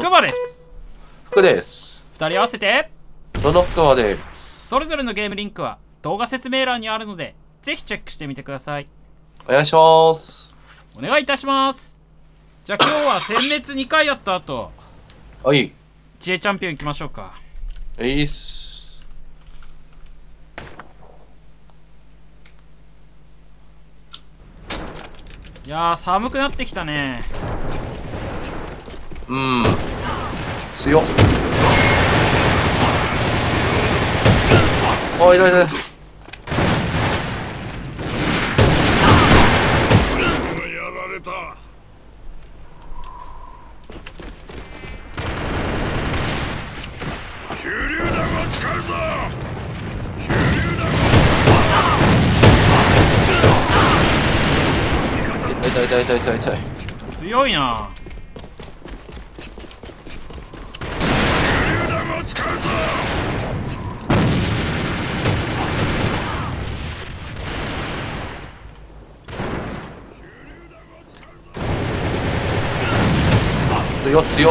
クマです。福です。2人合わせてロノフクマです。それぞれのゲームリンクは動画説明欄にあるので、ぜひチェックしてみてください。お願いします。お願いいたします。じゃあ今日は殲滅2回やった後、はい。知恵チャンピオン行きましょうか。いいっす。いやー、寒くなってきたね。うん。強っ。おい、痛い痛い。やられた。手榴弾を使うぞ。手榴弾を。痛い痛い痛い痛い痛い。強いな。手榴弾を使うぞ。強強。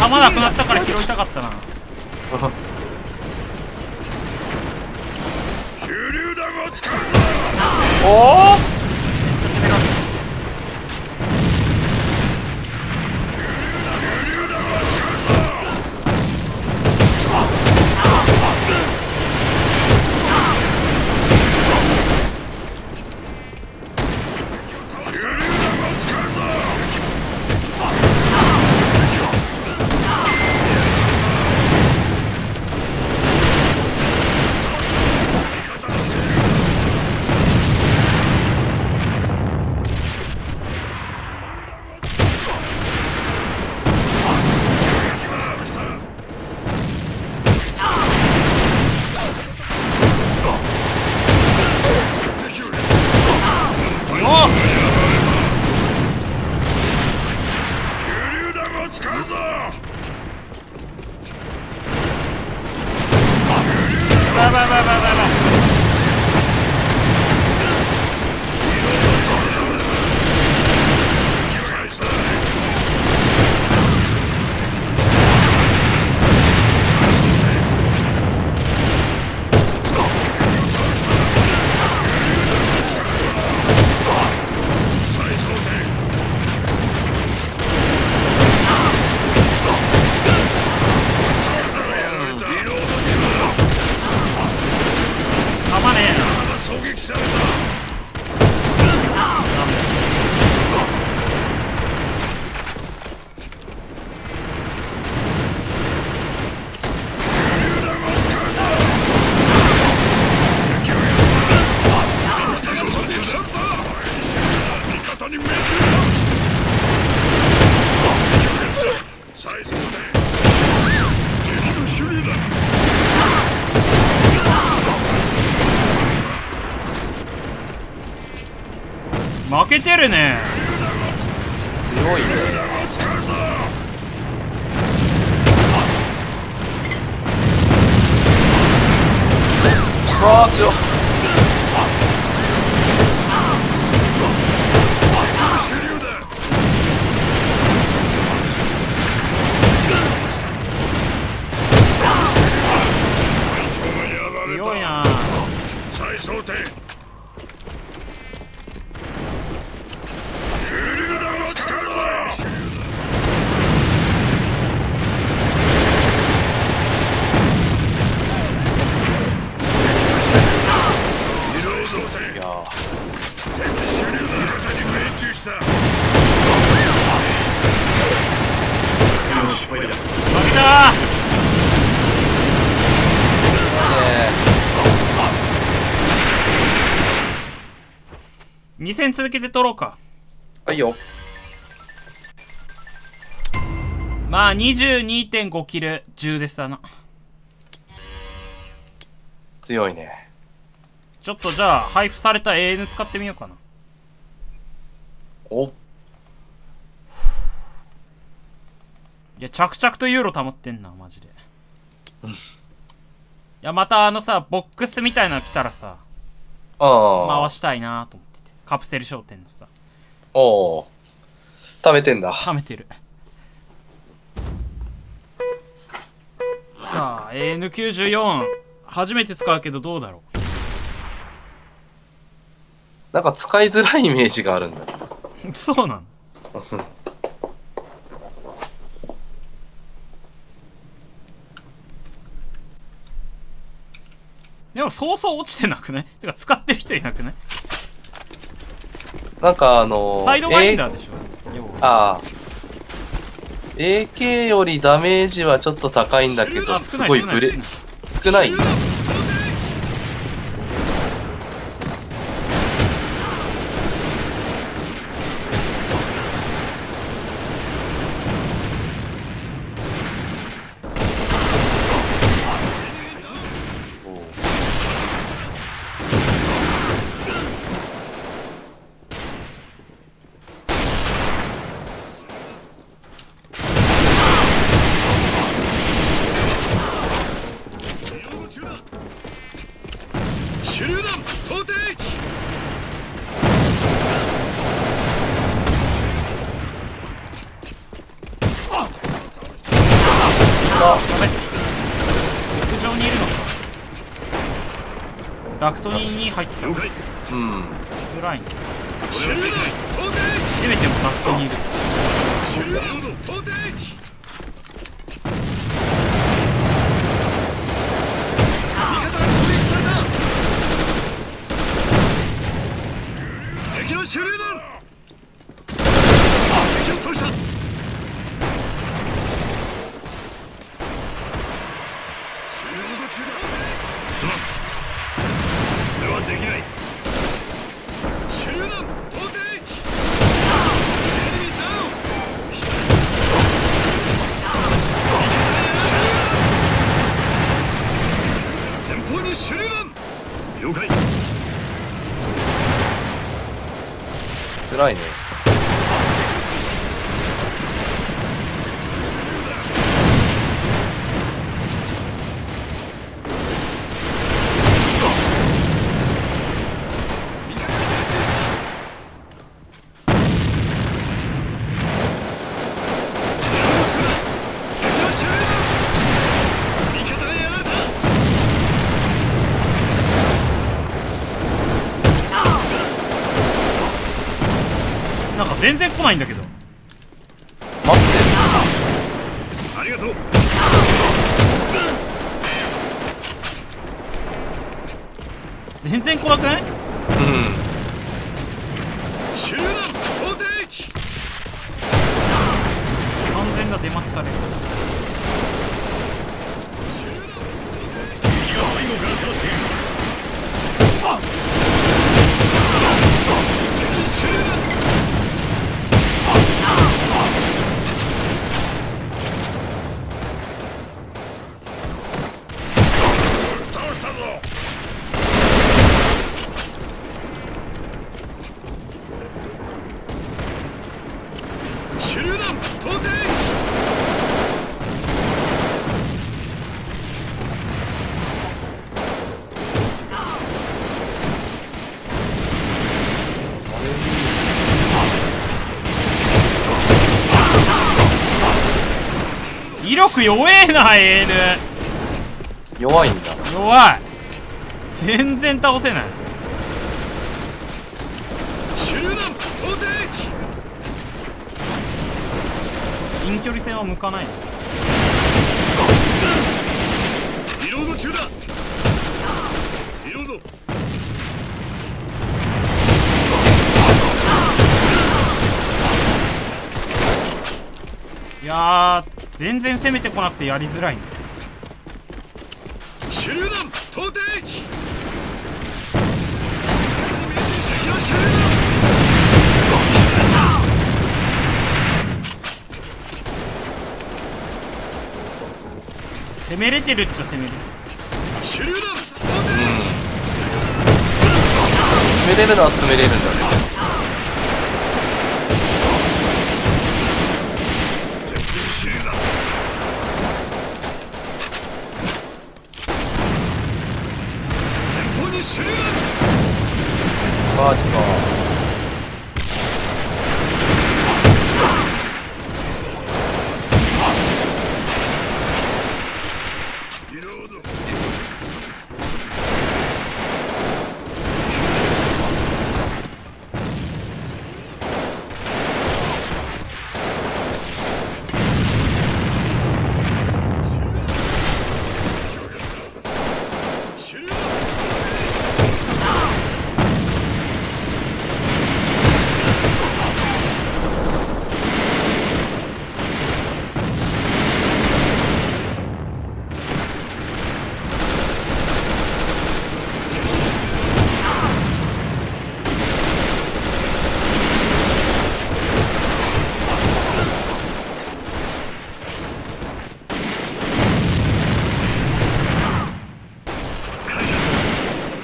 弾なくなったから拾いたかったな。手榴弾を使うぞ。おお。負けてるね。強い。わあ強っ。強いな。最小点。2戦続けて取ろうか。はい、よ。まあ 22.5 キル10でしたな。強いね。ちょっとじゃあ配布された AN 使ってみようかな。おっ、いや着々とユーロ溜まってんなマジで。いやまたあのさボックスみたいなの来たらさ回したいなと思って。カプセル商店のさ。おお、貯めてんだ。貯めてる。さあ AN94 初めて使うけどどうだろう。なんか使いづらいイメージがあるんだ。そうなの。でもそうそう落ちてなくない？てか使ってる人いなくない？なんかサイドバインダーでしょ。ああ、 AK よりダメージはちょっと高いんだけどすごいブレ少ない。ダクトに入ってた。うん、つらいね。攻めてもダクトにいる。敵の手榴弾。敵を倒した。辛いね。全然来ないんだけど。待って。ありがとう。全然来なくない？うん。完全な出待ちされる。手榴弾投て。 威力弱えな、AL。弱いんだ。弱い。全然倒せない。近距離戦は向かない。リロード中だ。リロード。いやー。 全然攻めてこなくてやりづらいね。手榴弾投てき。攻めれてるっちゃ攻めれる。手榴弾投てき。攻めれるのは攻めれるんだね。 マジか。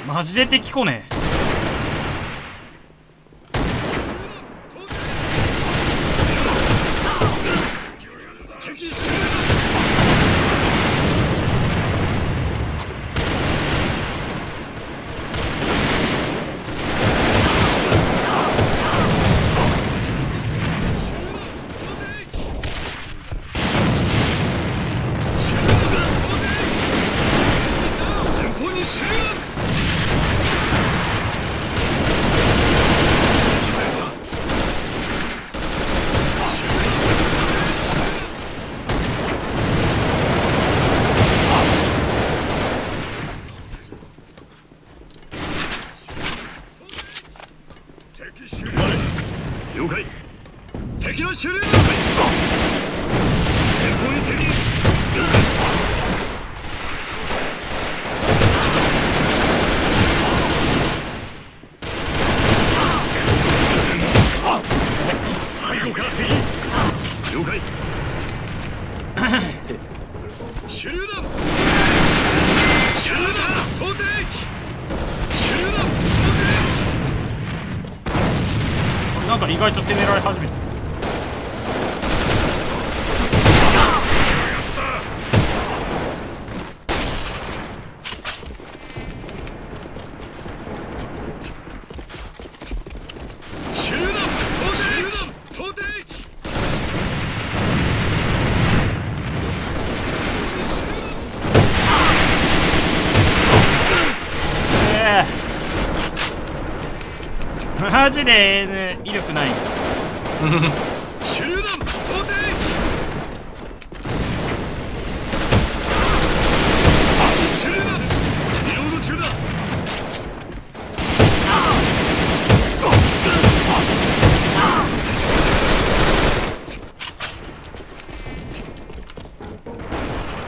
マジで敵来ねえ。なんか意外と攻められ始めた。 マジで威力ない。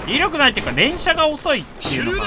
威力ないっていうか連射が遅いっていうのか。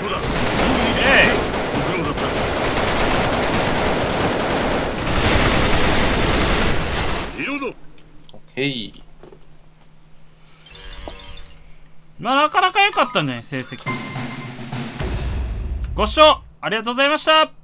そうだ。ええ、ご苦労だった。リロード。オッケー。まあなかなか良かったね、成績。ご視聴ありがとうございました。